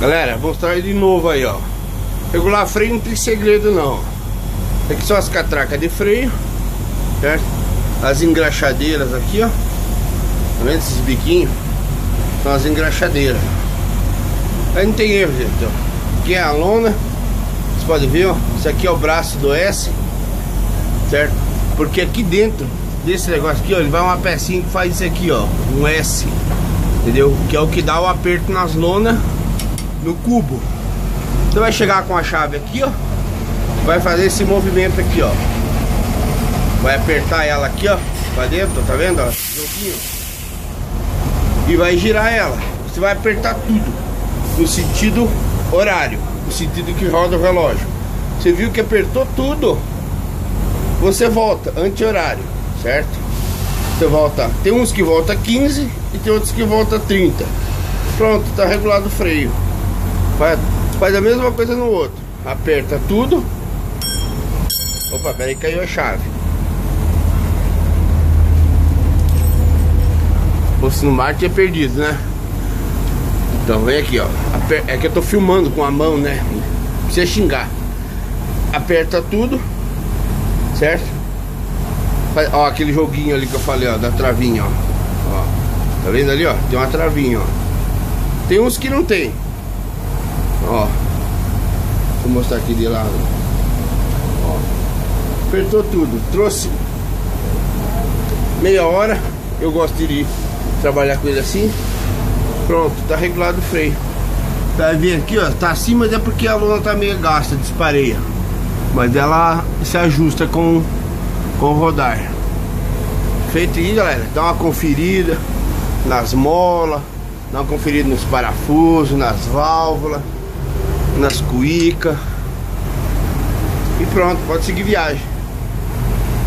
Galera, mostrar de novo aí, ó. Regular freio não tem segredo não. Aqui são as catracas de freio, certo? As engraxadeiras aqui, ó. Tá vendo esses biquinhos? São as engraxadeiras. Aí não tem erro, gente, ó. Aqui é a lona. Vocês podem ver, ó. Isso aqui é o braço do S, certo? Porque aqui dentro desse negócio aqui, ó, ele vai uma pecinha que faz isso aqui, ó, um S, entendeu? Que é o que dá o aperto nas lonas no cubo. Você vai chegar com a chave aqui, ó, vai fazer esse movimento aqui, ó, vai apertar ela aqui, ó, pra dentro, tá vendo, ó, joguinho, e vai girar ela. Você vai apertar tudo no sentido horário, no sentido que roda o relógio. Você viu que apertou tudo, você volta anti-horário, certo? Você volta, tem uns que volta 15 e tem outros que volta 30. Pronto, tá regulado o freio. Faz a mesma coisa no outro. Aperta tudo. Opa, peraí, caiu a chave. Ou se no mar tinha perdido, né? Então vem aqui, ó. É que eu tô filmando com a mão, né? Não precisa xingar. Aperta tudo, certo? Ó, aquele joguinho ali que eu falei, ó, da travinha, ó. Ó, tá vendo ali, ó? Tem uma travinha, ó. Tem uns que não tem. Ó, vou mostrar aqui de lado. Ó, apertou tudo. Trouxe meia hora. Eu gosto de ir trabalhar com ele assim. Pronto, tá regulado o freio. Vai ver aqui, ó, tá assim, mas é porque a lona tá meio gasta, despareia. Mas ela se ajusta com rodar. Feito isso, galera, dá uma conferida nas molas, dá uma conferida nos parafusos, nas válvulas, nas cuicas, e pronto, pode seguir viagem.